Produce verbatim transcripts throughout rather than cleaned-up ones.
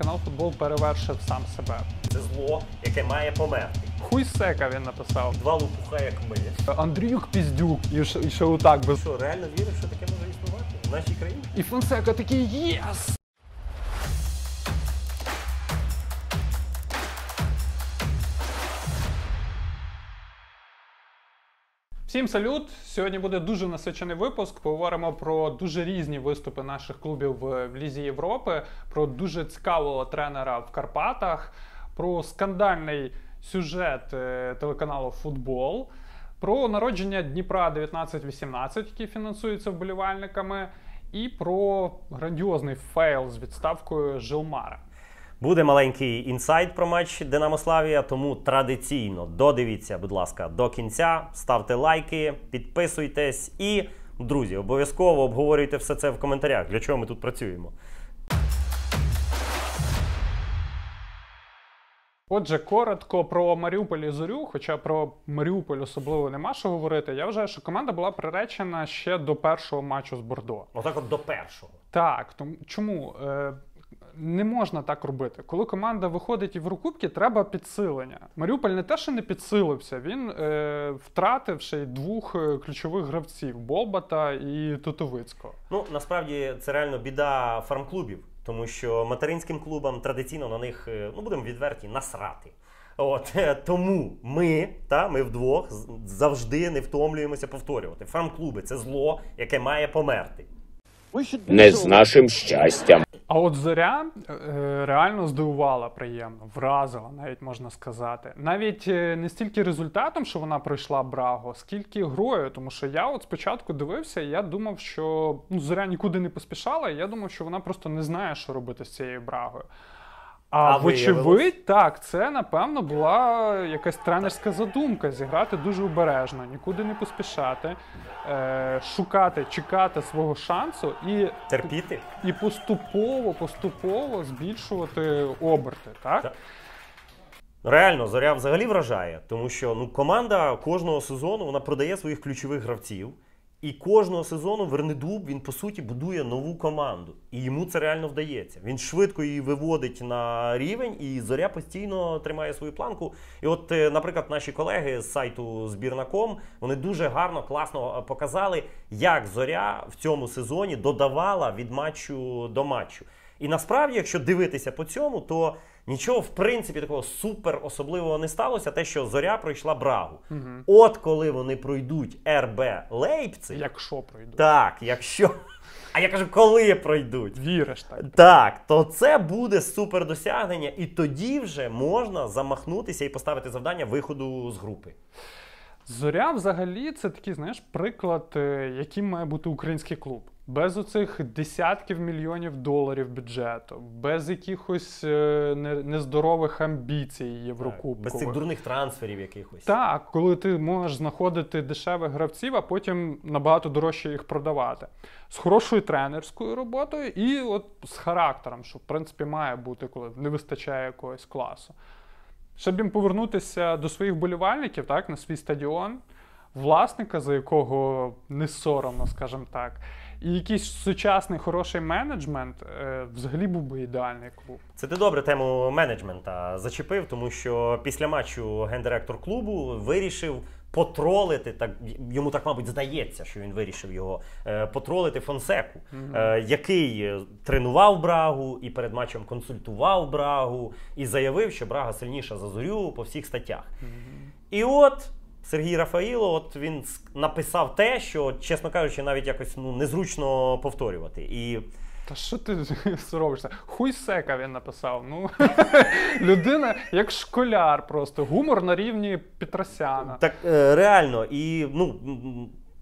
Канал Футбол перевершив сам себе. Це зло, яке має померти. Хуй сека він написав. Два лопуха, як ми. Андріюк піздюк. І ще, і ще отак би. Що, реально вірив, що таке може існувати в нашій країні? І Фонсека такий єс! Всім салют! Сьогодні буде дуже насичений випуск. Поговоримо про дуже різні виступи наших клубів в Лізі Європи, про дуже цікавого тренера в Карпатах, про скандальний сюжет телеканалу «Футбол», про народження Дніпра дев'ятнадцять вісімнадцять, який фінансується вболівальниками, і про грандіозний фейл з відставкою Жилмара. Буде маленький інсайт про матч Динамо-Славія, тому традиційно додивіться, будь ласка, до кінця, ставте лайки, підписуйтесь і, друзі, обов'язково обговорюйте все це в коментарях, для чого ми тут працюємо. Отже, коротко про Маріуполь і Зорю, хоча про Маріуполь особливо нема що говорити. Я вважаю, що команда була приречена ще до першого матчу з Бордо. Отак от до першого? Так. Тому, чому? Не можна так робити. Коли команда виходить в Єврокубки, треба підсилення. Маріуполь не те, що не підсилився, він е, втратив ще й двох ключових гравців – Бобата і Тутовицького. Ну, насправді, це реально біда фармклубів, тому що материнським клубам традиційно на них, ну, будемо відверті, насрати. От, тому ми, та, ми вдвох завжди не втомлюємося повторювати. Фармклуби – це зло, яке має померти. Не з нашим щастям. А от Зоря е, реально здивувала приємно, вразила, навіть можна сказати. Навіть не стільки результатом, що вона пройшла Брагу, скільки грою. Тому що я от спочатку дивився, і я думав, що ну, Зоря нікуди не поспішала, і я думав, що вона просто не знає, що робити з цією Брагою. А, а вочевидь, так, це, напевно, була якась тренерська задумка – зіграти дуже обережно, нікуди не поспішати, е, шукати, чекати свого шансу і… Терпіти. І поступово, поступово збільшувати оберти, так? Так. Реально, Зоря взагалі вражає, тому що ну, команда кожного сезону, вона продає своїх ключових гравців. І кожного сезону Вернидуб, він, по суті, будує нову команду. І йому це реально вдається. Він швидко її виводить на рівень, і Зоря постійно тримає свою планку. І от, наприклад, наші колеги з сайту зет бі крапка ком, вони дуже гарно, класно показали, як Зоря в цьому сезоні додавала від матчу до матчу. І насправді, якщо дивитися по цьому, то нічого, в принципі, такого супер особливого не сталося, те, що Зоря пройшла Брагу. Угу. От коли вони пройдуть ер бе Лейпциг... Якщо пройдуть. Так, якщо... А я кажу, коли пройдуть. Віриш так. Так, то це буде супер досягнення, і тоді вже можна замахнутися і поставити завдання виходу з групи. Зоря взагалі це такий, знаєш, приклад, яким має бути український клуб. Без оцих десятків мільйонів доларів бюджету, без якихось е, нездорових амбіцій єврокубкових. Без цих дурних трансферів якихось. Так, коли ти можеш знаходити дешевих гравців, а потім набагато дорожче їх продавати. З хорошою тренерською роботою і от з характером, що в принципі має бути, коли не вистачає якогось класу. Щоб їм повернутися до своїх болівальників, так, на свій стадіон, власника, за якого не соромно, скажімо так, і якийсь сучасний хороший менеджмент, е, взагалі був би ідеальний клуб. Це ти добре тему менеджмента зачепив, тому що після матчу гендиректор клубу вирішив потролити, так, йому так, мабуть, здається, що він вирішив його, е, потролити Фонсеку, угу. е, який тренував Брагу і перед матчем консультував Брагу, і заявив, що Брага сильніша за Зорю по всіх статтях. Угу. І от... Сергій Рафаїлов, от він написав те, що, чесно кажучи, навіть якось ну, незручно повторювати. І... Та що ти соромишся? Хуй сека він написав. Ну, людина як школяр просто. Гумор на рівні Петросяна. Так, реально. І, ну,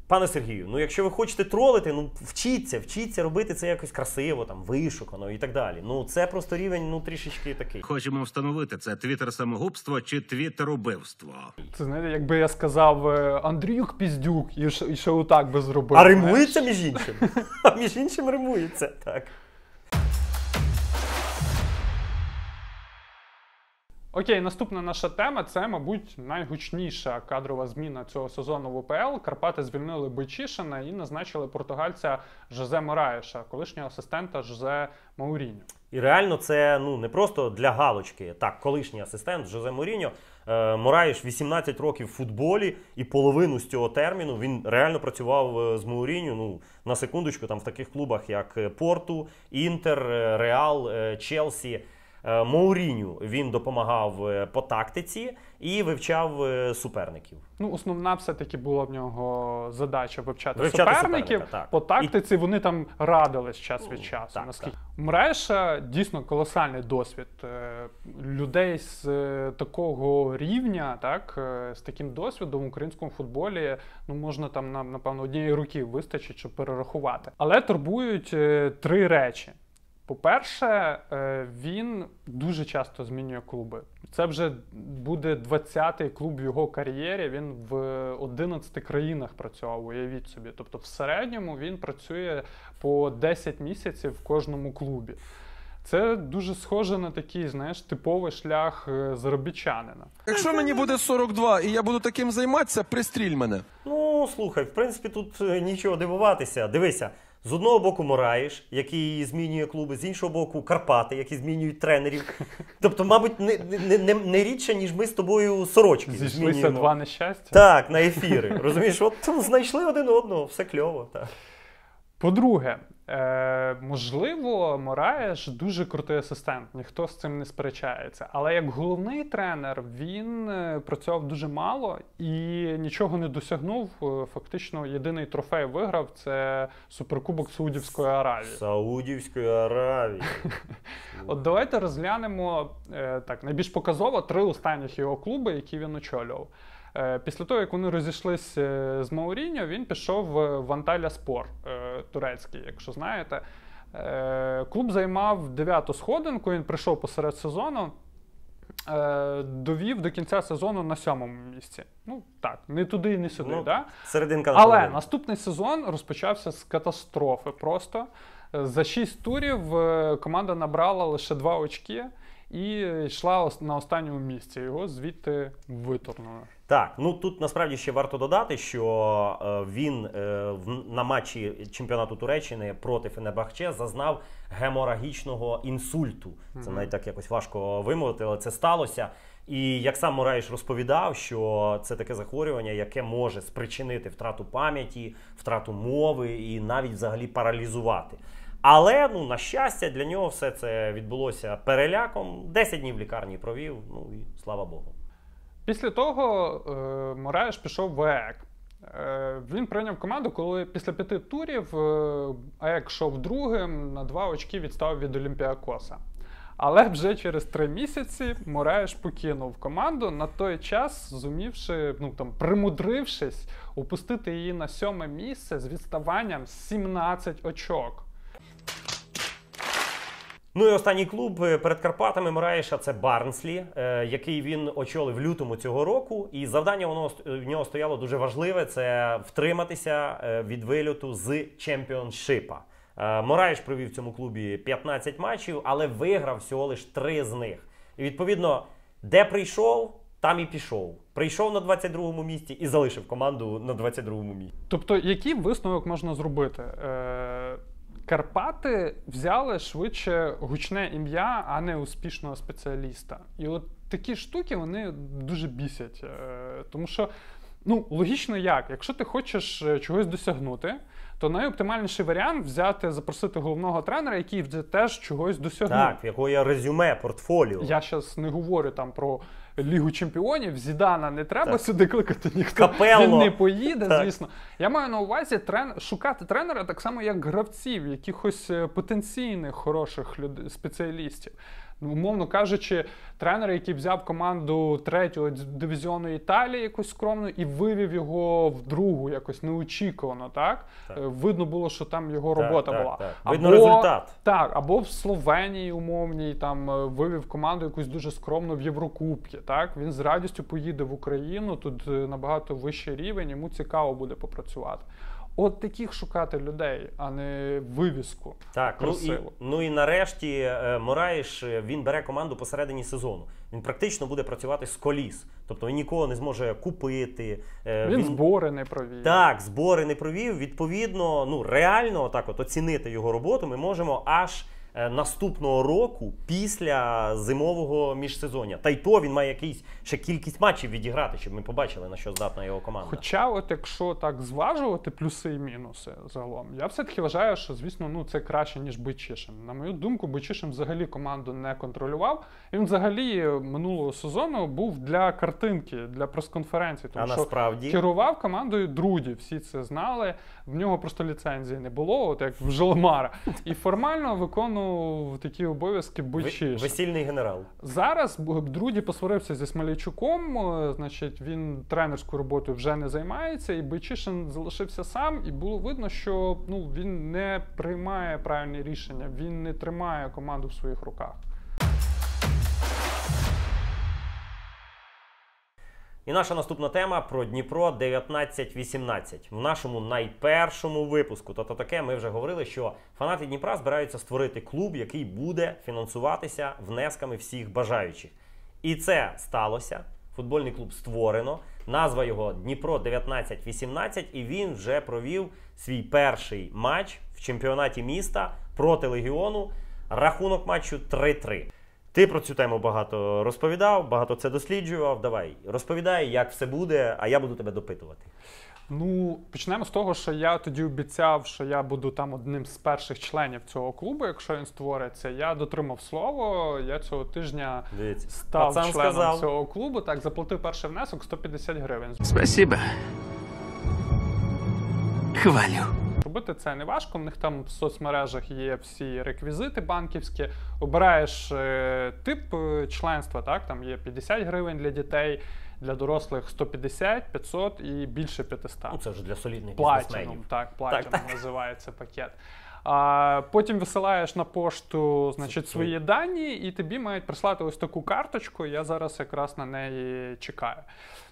пане Сергію, ну, якщо ви хочете тролити, ну, вчіться, вчіться робити це якось красиво, там, вишукано і так далі. Ну, це просто рівень, ну, трішечки такий. Хочемо встановити, це твіттер-самогубство чи твіттер-убивство. Це, знаєте, якби я сказав Андріюк-піздюк, і ще, і ще отак би зробив. А римується, між іншим? Між іншим римується, так. Окей, наступна наша тема – це, мабуть, найгучніша кадрова зміна цього сезону в У П Л. Карпати звільнили Бойчишина і назначили португальця Жозе Мораіша, колишнього асистента Жозе Моурінью. І реально це, ну, не просто для галочки. Так, колишній асистент Жозе Моуріньо. Мораіш вісімнадцять років в футболі, і половину з цього терміну він реально працював з Моуріньо, ну, на секундочку, там в таких клубах, як Порту, Інтер, Реал, Челсі. Моурінью він допомагав по тактиці і вивчав суперників. Ну, основна все-таки була в нього задача вивчати, вивчати суперників. Так. По тактиці і... вони там радились час від часу. Так, наскільки... так. Мораіша дійсно колосальний досвід. Людей з такого рівня, так, з таким досвідом в українському футболі, ну, можна там, напевно, однієї руки вистачить, щоб перерахувати. Але турбують три речі. По-перше, він дуже часто змінює клуби. Це вже буде двадцятий клуб в його кар'єрі, він в одинадцяти країнах працював, уявіть собі. Тобто в середньому він працює по десять місяців в кожному клубі. Це дуже схоже на такий, знаєш, типовий шлях заробітчанина. Якщо мені буде сорок два і я буду таким займатися, пристріль мене. Ну, слухай, в принципі, тут нічого дивуватися. Дивися. З одного боку Мораіш, який змінює клуби, з іншого боку Карпати, які змінюють тренерів. Тобто, мабуть, не, не, не, не рідше, ніж ми з тобою сорочки змінюємо. Зійшлися два нещастя. Так, на ефіри. Розумієш, от знайшли один одного, все кльово. Так. По-друге, е, можливо, Мораіш дуже крутий асистент, ніхто з цим не сперечається. Але як головний тренер, він працював дуже мало і нічого не досягнув. Фактично, єдиний трофей виграв – це Суперкубок Саудівської Аравії. Саудівської Аравії. От давайте розглянемо, е, так, найбільш показово три останніх його клуби, які він очолював. Після того, як вони розійшлись з Моуріньо, він пішов в Анталья-спор турецький, якщо знаєте. Клуб займав дев'яту сходинку, він прийшов посеред сезону, довів до кінця сезону на сьомому місці. Ну так, не туди і не сюди. Ну, да? Серединка. Але половину. Наступний сезон розпочався з катастрофи просто. За шість турів команда набрала лише два очки. І йшла на останньому місці, його звідти виторнули. Так, ну тут насправді ще варто додати, що він на матчі чемпіонату Туреччини проти Фенербахче зазнав геморагічного інсульту. Це навіть так якось важко вимовити, але це сталося. І як сам Мораіш розповідав, що це таке захворювання, яке може спричинити втрату пам'яті, втрату мови і навіть взагалі паралізувати. Але, ну, на щастя, для нього все це відбулося переляком. десять днів в лікарні провів, ну і слава Богу. Після того е, Мораіш пішов в Е Е К. Е, він прийняв команду, коли після п'яти турів Е Е К йшов другим, на два очки відстав від Олімпіакоса. Але вже через три місяці Мораіш покинув команду, на той час зумівши, ну там, примудрившись, опустити її на сьоме місце з відставанням сімнадцять очок. Ну і останній клуб перед Карпатами Мораіша – це Барнслі, який він очолив в лютому цього року. І завдання воно, в нього стояло дуже важливе – це втриматися від вильоту з чемпіоншипа. Мораіш провів в цьому клубі п'ятнадцять матчів, але виграв всього лише три з них. І відповідно, де прийшов, там і пішов. Прийшов на двадцять другому місці і залишив команду на двадцять другому місці. Тобто, який висновок можна зробити? Карпати взяли швидше гучне ім'я, а не успішного спеціаліста. І от такі штуки, вони дуже бісять. Тому що, ну, логічно як? Якщо ти хочеш чогось досягнути, то найоптимальніший варіант – взяти, запросити головного тренера, який вже теж чогось досягнув. Так, в якого є резюме, портфоліо. Я зараз не говорю там про Лігу чемпіонів, Зідана не треба так сюди кликати, ніхто Капелло не поїде, так, звісно. Я маю на увазі трен... шукати тренера так само, як гравців, якихось потенційних хороших люд... спеціалістів. Умовно кажучи, тренер, який взяв команду третього дивізіону Італії якось скромно і вивів його в другу якось неочікувано, так? Так. Видно було, що там його робота так, була. Так, так. Видно або, результат. Так, або в Словенії умовній там вивів команду якусь дуже скромно в Єврокубки, так? Він з радістю поїде в Україну, тут набагато вищий рівень, йому цікаво буде попрацювати. От таких шукати людей, а не вивіску. Так, ну і, ну і нарешті Мораіш, він бере команду посередині сезону. Він практично буде працювати з коліс. Тобто він нікого не зможе купити. Він, він... збори не провів. Так, збори не провів. Відповідно, ну реально так от оцінити його роботу ми можемо аж наступного року після зимового міжсезоння. Та й то він має якийсь ще кількість матчів відіграти, щоб ми побачили, на що здатна його команда. Хоча от якщо так зважувати плюси і мінуси загалом, я все-таки вважаю, що, звісно, ну це краще, ніж Бойчишин. На мою думку, Бойчишин взагалі команду не контролював. Він взагалі минулого сезону був для картинки, для прес-конференції. Тому а що насправді керував командою Друді, всі це знали. В нього просто ліцензії не було, от як в Жилмара. І формально виконував такі обов'язки Бойчишин. Весільний генерал. Зараз Друді посварився зі Смолійчуком, значить, він тренерською роботою вже не займається, і Бойчишин залишився сам, і було видно, що ну, він не приймає правильні рішення, він не тримає команду в своїх руках. І наша наступна тема про Дніпро дев'ятнадцять вісімнадцять. В нашому найпершому випуску, тобто таке, ми вже говорили, що фанати Дніпра збираються створити клуб, який буде фінансуватися внесками всіх бажаючих. І це сталося. Футбольний клуб створено. Назва його Дніпро дев'ятнадцять вісімнадцять. І він вже провів свій перший матч в чемпіонаті міста проти Легіону. Рахунок матчу три три. Ти про цю тему багато розповідав, багато це досліджував. Давай, розповідай, як все буде, а я буду тебе допитувати. Ну, почнемо з того, що я тоді обіцяв, що я буду там одним з перших членів цього клубу, якщо він створиться. Я дотримав слово, я цього тижня Дивіться. став Пацан членом сказав. цього клубу. Так, заплатив перший внесок сто п'ятдесят гривень. Спасибо. Хвалю. Робити це не важко, в них там в соцмережах є всі реквізити банківські. Обираєш е, тип членства, так? Там є п'ятдесят гривень для дітей, для дорослих сто п'ятдесят, п'ятсот і більше п'ятсот. Ну, це вже для солідних бізнесменів. Так, платіном називається пакет. А потім висилаєш на пошту, значить, свої дані, і тобі мають прислати ось таку карточку, я зараз якраз на неї чекаю.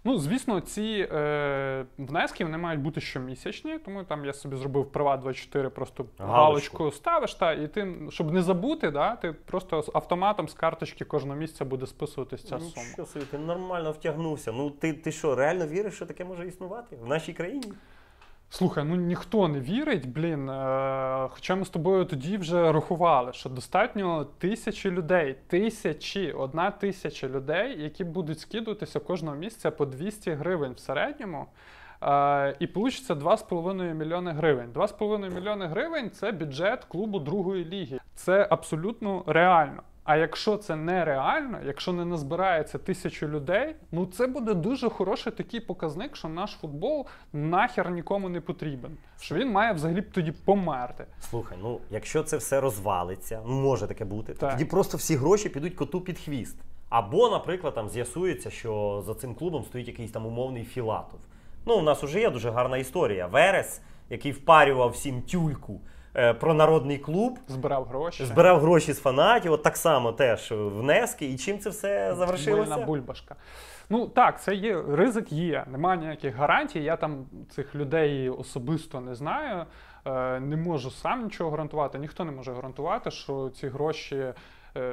Ну, звісно, ці е, внески, вони мають бути щомісячні, тому там я собі зробив Приват двадцять чотири, просто галочку, галочку ставиш, та, і ти, щоб не забути, да, ти просто автоматом з карточки кожного місяця буде списуватись ця ну, сума. Що, ти нормально втягнувся, ну ти, ти що, реально віриш, що таке може існувати в нашій країні? Слухай, ну ніхто не вірить, блін, е, хоча ми з тобою тоді вже рахували, що достатньо тисячі людей, тисячі, одна тисяча людей, які будуть скидуватися кожного місяця по двісті гривень в середньому, е, і получиться два з половиною мільйони гривень. два з половиною мільйони гривень – це бюджет клубу другої ліги. Це абсолютно реально. А якщо це нереально, якщо не назбирається тисячу людей, ну це буде дуже хороший такий показник, що наш футбол нахер нікому не потрібен. Що він має взагалі б тоді померти. Слухай, ну якщо це все розвалиться, може таке бути, так. Тоді просто всі гроші підуть коту під хвіст. Або, наприклад, там з'ясується, що за цим клубом стоїть якийсь там умовний Філатов. Ну, у нас уже є дуже гарна історія. Верес, який впарював всім тюльку про народний клуб. Збирав гроші. Збирав гроші з фанатів, от так само теж внески. І чим це все завершилося? Больна бульбашка. Ну так, це є, ризик є, немає ніяких гарантій. Я там цих людей особисто не знаю, не можу сам нічого гарантувати. Ніхто не може гарантувати, що ці гроші,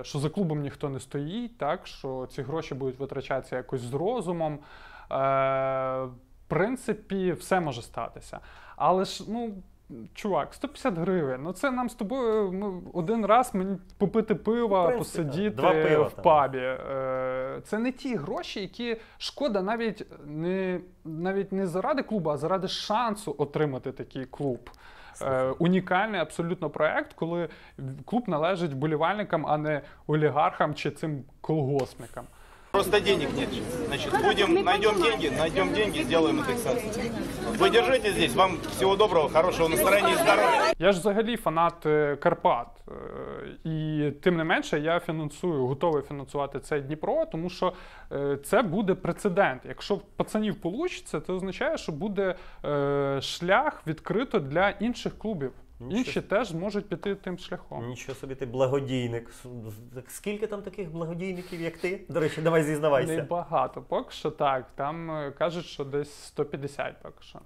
що за клубом ніхто не стоїть, так, що ці гроші будуть витрачатися якось з розумом. В принципі, все може статися. Але ж, ну, чувак, сто п'ятдесят гривень, ну це нам з тобою ми, один раз мені попити пива, принципі, посидіти пива, в пабі. Там. Це не ті гроші, які шкода навіть не, навіть не заради клубу, а заради шансу отримати такий клуб. Е, унікальний абсолютно проєкт, коли клуб належить вболівальникам, а не олігархам чи цим колгоспникам. Просто денег нет. Значит, будем, найдем деньги, найдем деньги, сделаем индексацию. Вы держите здесь, вам всего доброго, хорошего настроения и здоровья. Я ж взагалі фанат Карпат. І тим не менше я фінансую, готовий фінансувати цей Дніпро, тому що це буде прецедент. Якщо пацанів вийде, це означає, що буде шлях відкрито для інших клубів. Нічого. Інші теж можуть піти тим шляхом. Нічого собі, ти благодійник. Скільки там таких благодійників, як ти? До речі, давай зізнавайся. Небагато, поки що так. Там кажуть, що десь сто п'ятдесят поки що.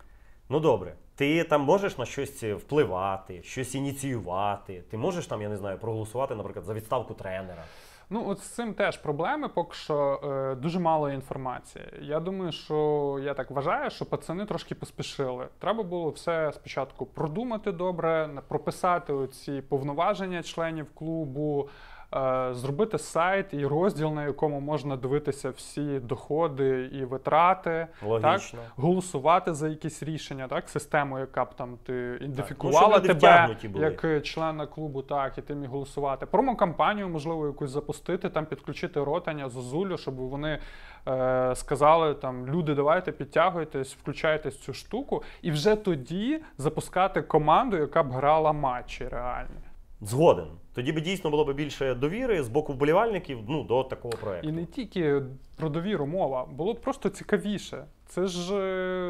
Ну добре, ти там можеш на щось впливати, щось ініціювати, ти можеш там, я не знаю, проголосувати, наприклад, за відставку тренера? Ну, от з цим теж проблеми, поки що е, дуже мало інформації. Я думаю, що, я так вважаю, що пацани трошки поспішили. Треба було все спочатку продумати добре, прописати оці повноваження членів клубу, е, зробити сайт і розділ, на якому можна дивитися всі доходи і витрати. Логічно. Так? Голосувати за якісь рішення, так? Систему, яка б там ти ідентифікувала ну, тебе, як члена клубу, так, і ти міг голосувати. Промо-кампанію, можливо, якусь запустити. Там підключити Ротаня, Зозулю, щоб вони е, сказали, там, люди, давайте підтягуйтесь, включайтесь в цю штуку. І вже тоді запускати команду, яка б грала матчі реальні. Згоден. Тоді б дійсно було б більше довіри з боку вболівальників ну, до такого проєкту. І не тільки про довіру мова. Було б просто цікавіше. Це ж...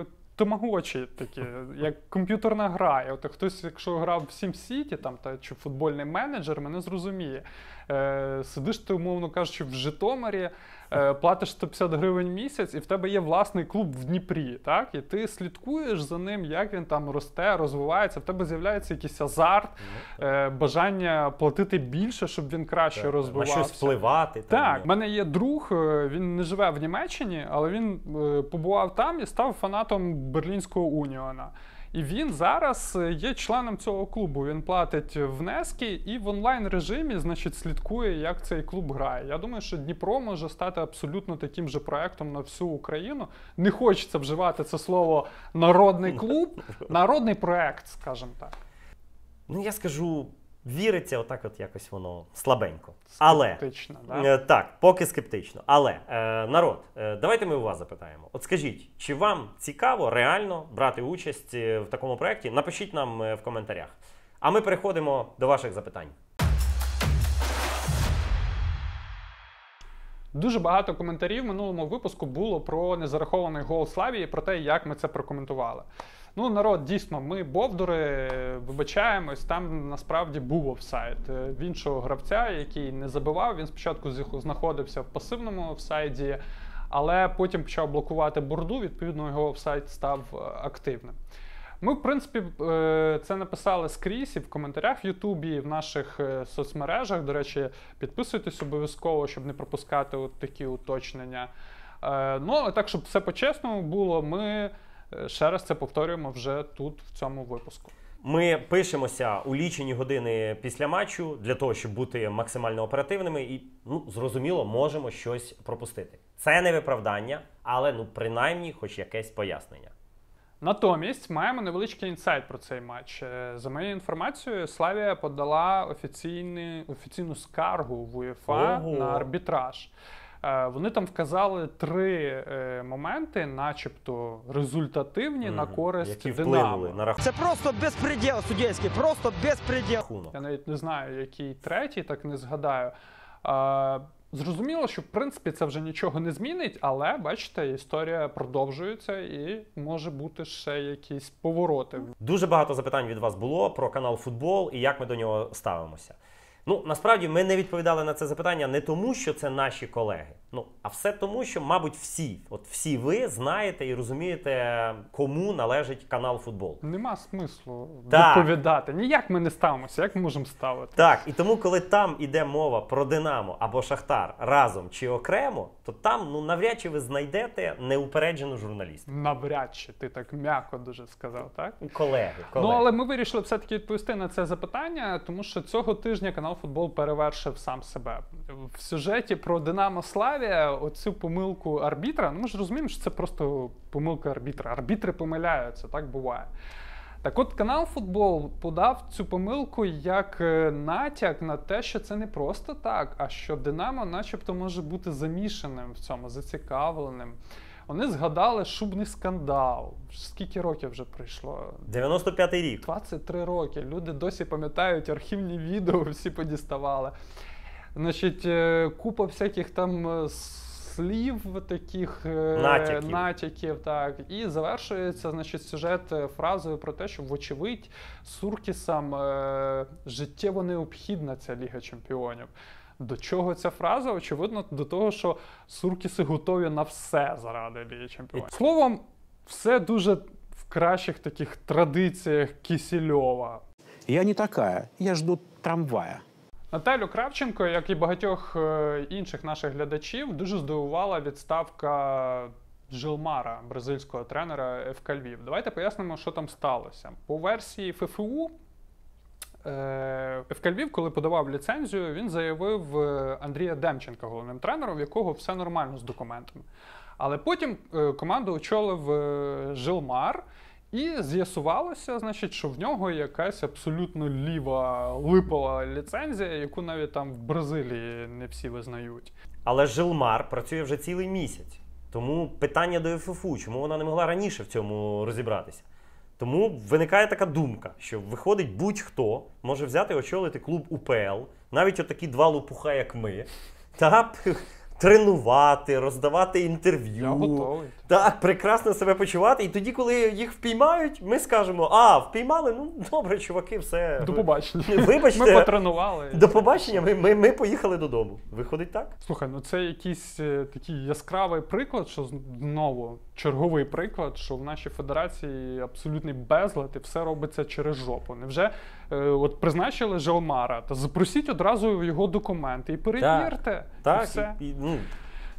Е, Тамагочі такі, як комп'ютерна гра. От хтось, якщо грав в SimCity там, та, чи футбольний менеджер, мене зрозуміє. Е, сидиш ти, умовно кажучи, в Житомирі, е, платиш сто п'ятдесят гривень місяць, і в тебе є власний клуб в Дніпрі. Так? І ти слідкуєш за ним, як він там росте, розвивається, в тебе з'являється якийсь азарт, е, бажання платити більше, щоб він краще так, розвивався. На щось впливати. Так, в мене є друг, він не живе в Німеччині, але він е, побував там і став фанатом Берлінського Уніона. І він зараз є членом цього клубу. Він платить внески і в онлайн-режимі, значить, слідкує, як цей клуб грає. Я думаю, що Дніпро може стати абсолютно таким же проєктом на всю Україну. Не хочеться вживати це слово «народний клуб», «народний проєкт», скажімо так. Ну, я скажу, віриться отак от якось воно слабенько. Скептично, але, да? Так, поки скептично. Але, е, народ, е, давайте ми у вас запитаємо. От скажіть, чи вам цікаво реально брати участь в такому проєкті? Напишіть нам в коментарях. А ми переходимо до ваших запитань. Дуже багато коментарів в минулому випуску було про незарахований гол Славії, про те, як ми це прокоментували. Ну, народ, дійсно, ми бовдури, вибачаємось, там насправді був офсайд. В іншого гравця, який не забивав, він спочатку знаходився в пасивному офсайді, але потім почав блокувати Борду, відповідно, його офсайд став активним. Ми, в принципі, це написали скрізь і в коментарях в Ютубі, і в наших соцмережах. До речі, підписуйтесь обов'язково, щоб не пропускати от такі уточнення. Ну, але так, щоб все по-чесному було, ми... Ще раз це повторюємо вже тут, в цьому випуску. Ми пишемося у лічені години після матчу, для того, щоб бути максимально оперативними і, ну, зрозуміло, можемо щось пропустити. Це не виправдання, але, ну, принаймні, хоч якесь пояснення. Натомість маємо невеличкий інсайт про цей матч. За моєю інформацією, Славія подала офіційну скаргу в УЄФА на арбітраж. Вони там вказали три е, моменти, начебто результативні, mm-hmm. на користь Динамо. Це просто безпреділ суддівський, просто безпреділ. Я навіть не знаю, який третій, так не згадаю. Е, зрозуміло, що в принципі це вже нічого не змінить, але, бачите, історія продовжується і може бути ще якісь повороти. Дуже багато запитань від вас було про канал Футбол і як ми до нього ставимося. Ну, насправді, ми не відповідали на це запитання не тому, що це наші колеги, ну, а все тому, що, мабуть, всі, от всі ви знаєте і розумієте, кому належить канал Футбол. Нема смислу так. відповідати. Ніяк ми не ставимося, як ми можемо ставити. Так, і тому, коли там іде мова про Динамо або Шахтар разом чи окремо, то там, ну, навряд чи ви знайдете неупереджену журналістку. Навряд чи, ти так м'яко дуже сказав, так? Колеги, колеги. Ну, але ми вирішили все-таки відповісти на це запитання, тому що цього тижня канал Футбол перевершив сам себе. В сюжеті про Динамо Славія оцю помилку арбітра, ну ми ж розуміємо, що це просто помилка арбітра. Арбітри помиляються, так буває. Так от канал Футбол подав цю помилку як натяк на те, що це не просто так, а що Динамо начебто може бути замішаним в цьому, зацікавленим. Вони згадали шубний скандал. Скільки років вже пройшло? дев'яносто п'ятий рік. двадцять три роки. Люди досі пам'ятають архівні відео, всі подіставали. Значить, купа всяких там слів, таких натяків. натяків так. І завершується, значить, сюжет фразою про те, що вочевидь Суркісам життєво необхідна ця Ліга Чемпіонів. До чого ця фраза? Очевидно, до того, що Суркіси готові на все заради Ліги Чемпіонів. Словом, все дуже в кращих таких традиціях Кісільова. Я не така, я жду трамвая. Наталю Кравченко, як і багатьох інших наших глядачів, дуже здивувала відставка Жилмара, бразильського тренера ФК Львів. Давайте пояснимо, що там сталося. По версії ФФУ, ФК Львів, коли подавав ліцензію, він заявив Андрія Демченка головним тренером, в якого все нормально з документами. Але потім команду очолив Жилмар, і з'ясувалося, значить, що в нього якась абсолютно ліва, липова ліцензія, яку навіть там в Бразилії не всі визнають. Але Жилмар працює вже цілий місяць. Тому питання до ФФУ, чому вона не могла раніше в цьому розібратися. Тому виникає така думка, що виходить будь-хто може взяти і очолити клуб УПЛ, навіть отакі два лопуха, як ми, та тренувати, роздавати інтерв'ю, так, прекрасно себе почувати. І тоді, коли їх впіймають, ми скажемо: а, впіймали, ну добре, чуваки, все. До побачення. Вибачте, ми потренували. До побачення, ми, ми, ми поїхали додому. Виходить так? Слухай, ну це якийсь такий яскравий приклад, що знову черговий приклад, що в нашій федерації абсолютний безлад і все робиться через жопу. Невже е, от призначили Жилмара, та запросіть одразу його документи і перевірте. Так, і все. І, і, ну.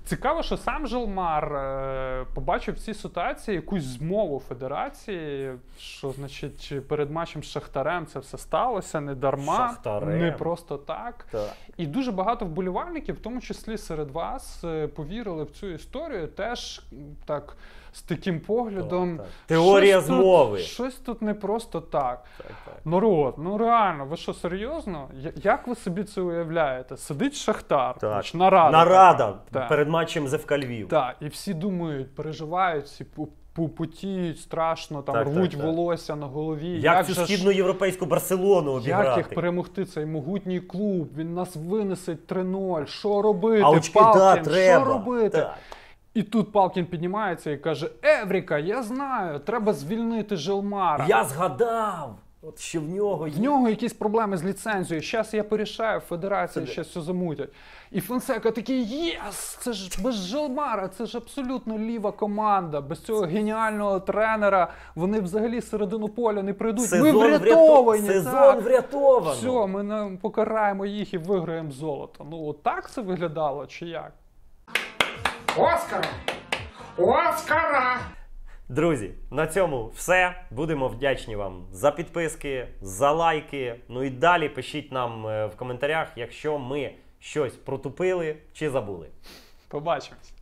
Цікаво, що сам Жилмар е, побачив в цій ситуації якусь змову федерації, що, значить, перед матчем з Шахтарем це все сталося, не дарма, Шахтарем. Не просто так. так. І дуже багато вболівальників, в тому числі серед вас, повірили в цю історію теж так, з таким поглядом. Так, так. Теорія змови. Тут, щось тут не просто так. так, так. Народ, ну реально, ви що, серйозно? Як ви собі це уявляєте? Сидить Шахтар, значить, нарада. Нарада так. перед матчем з ФК Львів. Так, і всі думають, переживають, всі потіють страшно, там, так, рвуть так, волосся так. на голові. Як, як цю східноєвропейську Барселону обіграти? Як їх перемогти? Цей могутній клуб, він нас винесить три нуль. Що робити, очки, Палкін? Да, що робити? Так. І тут Палкін піднімається і каже: Евріка, я знаю, треба звільнити Жилмара. Я згадав, от що в нього є. В нього якісь проблеми з ліцензією. Щас я порішаю, федерація ще все замутять. І Фонсека такий: єс, це ж без Жилмара, це ж абсолютно ліва команда. Без цього геніального тренера вони взагалі середину поля не прийдуть. Сезон ми врятовані. Сезон так. врятовано. Все, ми покараємо їх і виграємо золото. Ну отак це виглядало чи як? Оскара! Оскара! Друзі, на цьому все. Будемо вдячні вам за підписки, за лайки. Ну і далі пишіть нам в коментарях, якщо ми щось протупили чи забули. Побачимось!